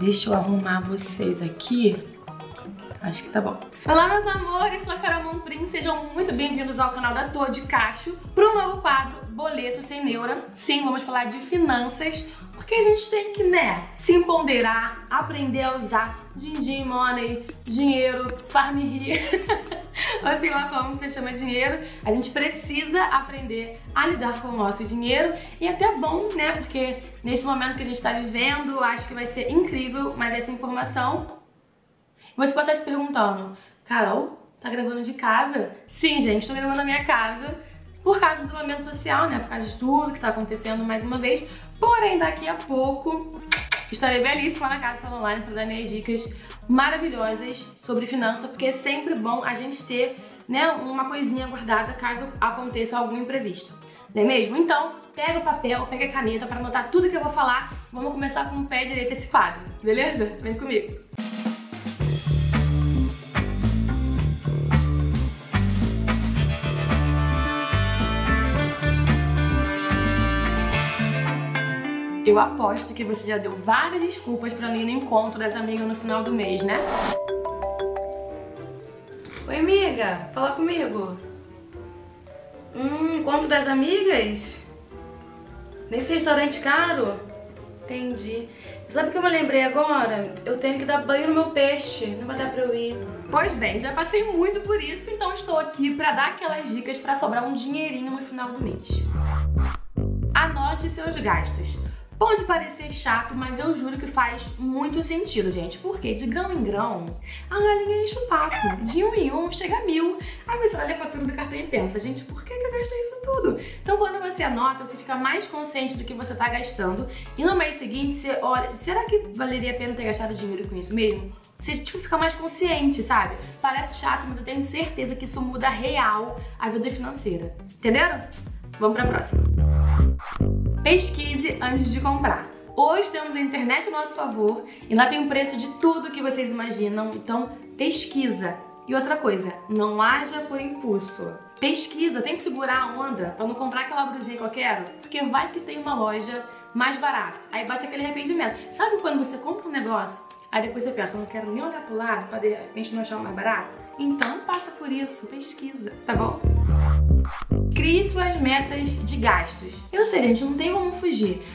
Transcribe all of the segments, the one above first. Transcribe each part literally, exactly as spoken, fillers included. Deixa eu arrumar vocês aqui. Acho que tá bom. Olá, meus amores, sou a Carol Mamprin. Sejam muito bem-vindos ao canal da Todecacho para um novo quadro Boleto Sem Neura. Sim, vamos falar de finanças, porque a gente tem que, né, se empoderar, aprender a usar din-din, money, dinheiro, farmiri, ou sei lá como você chama dinheiro. A gente precisa aprender a lidar com o nosso dinheiro, e é até bom, né, porque nesse momento que a gente está vivendo, acho que vai ser incrível mais essa informação. Você pode estar se perguntando, Carol, tá gravando de casa? Sim, gente, tô gravando na minha casa por causa do isolamento social, né? Por causa de tudo que tá acontecendo mais uma vez. Porém, daqui a pouco estarei belíssima na casa online para dar minhas dicas maravilhosas sobre finança, porque é sempre bom a gente ter, né, uma coisinha guardada caso aconteça algum imprevisto. Não é mesmo? Então, pega o papel, pega a caneta para anotar tudo que eu vou falar. Vamos começar com o pé direito esse quadro, beleza? Vem comigo! Eu aposto que você já deu várias desculpas pra mim no encontro das amigas no final do mês, né? Oi, amiga, fala comigo. Hum, encontro das amigas? Nesse restaurante caro? Entendi. Sabe o que eu me lembrei agora? Eu tenho que dar banho no meu peixe, não vai dar pra eu ir. Pois bem, já passei muito por isso, então estou aqui pra dar aquelas dicas pra sobrar um dinheirinho no final do mês. Anote seus gastos. Pode parecer chato, mas eu juro que faz muito sentido, gente. Porque de grão em grão, a galinha enche o papo. De um em um, chega a mil. Aí você olha a fatura do cartão e pensa, gente, por que eu gastei isso tudo? Então quando você anota, você fica mais consciente do que você está gastando. E no mês seguinte, você olha, será que valeria a pena ter gastado dinheiro com isso mesmo? Você, tipo, fica mais consciente, sabe? Parece chato, mas eu tenho certeza que isso muda real a vida financeira. Entenderam? Vamos para a próxima. Pesquise antes de comprar. Hoje temos a internet a nosso favor e lá tem o preço de tudo que vocês imaginam, então pesquisa. E outra coisa, não haja por impulso. Pesquisa, tem que segurar a onda para não comprar aquela blusinha que eu quero, porque vai que tem uma loja mais barata. Aí bate aquele arrependimento. Sabe quando você compra um negócio, aí depois você pensa, não quero nem olhar pro lado para de repente não achar o mais barato? Então passa por isso, pesquisa, tá bom? Crie suas metas de gastos. Eu sei, gente, não tem como fugir.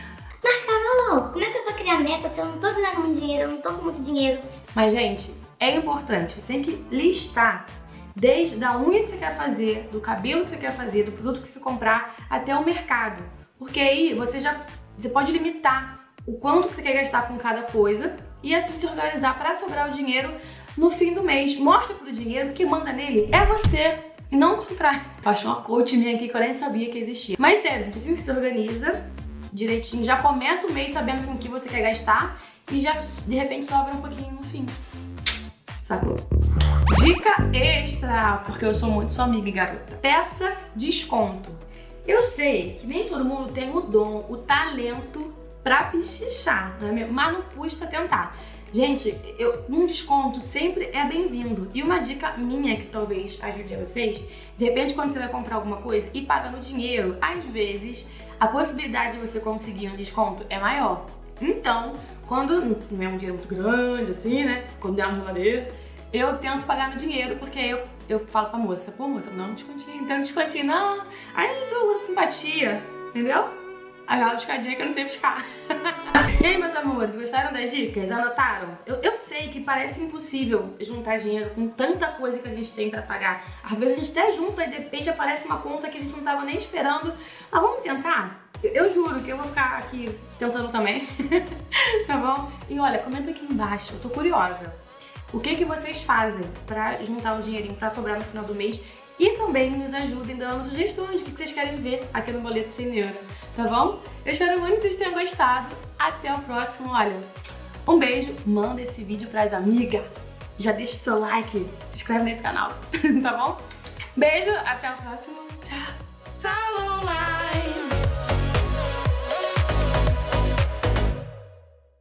Mas, Carol, como é que eu vou criar meta se eu não tô ganhando muito dinheiro, eu não tô com muito dinheiro? Mas, gente, é importante, você tem que listar desde da unha que você quer fazer, do cabelo que você quer fazer, do produto que você quer comprar, até o mercado. Porque aí você já você pode limitar o quanto que você quer gastar com cada coisa e assim se organizar para sobrar o dinheiro no fim do mês. Mostra pro dinheiro que manda nele é você. E não comprar. Achei uma coach minha aqui que eu nem sabia que existia. Mas sério, gente, assim que se organiza direitinho, já começa o mês sabendo com o que você quer gastar e já de repente sobra um pouquinho no fim. Sacou? Dica extra, porque eu sou muito sua amiga e garota. Peça desconto. Eu sei que nem todo mundo tem o dom, o talento pra pichichar, não é mesmo? Mas não custa tentar. Gente, eu, um desconto sempre é bem-vindo. E uma dica minha que talvez ajude a vocês, de repente quando você vai comprar alguma coisa e paga no dinheiro, às vezes a possibilidade de você conseguir um desconto é maior. Então, quando não é um dinheiro muito grande assim, né, quando é uma geladeira, eu tento pagar no dinheiro, porque eu, eu falo pra moça, pô moça, não, descontinho, então descontinho, não, aí eu tô simpatia, entendeu? Aquela piscadinha que eu não sei piscar. E aí, meus amores, gostaram das dicas? Anotaram? Eu, eu sei que parece impossível juntar dinheiro com tanta coisa que a gente tem pra pagar. Às vezes a gente até junta e de repente aparece uma conta que a gente não tava nem esperando. Mas vamos tentar? Eu, eu juro que eu vou ficar aqui tentando também. Tá bom? E olha, comenta aqui embaixo, eu tô curiosa. O que que vocês fazem pra juntar um dinheirinho pra sobrar no final do mês? E também nos ajudem dando sugestões do que vocês querem ver aqui no Boleto Sem Neura, tá bom? Eu espero muito que vocês tenham gostado. Até o próximo, olha, um beijo, manda esse vídeo pras amigas, já deixa o seu like, se inscreve nesse canal, tá bom? Beijo, até o próximo, tchau! Tchau, online!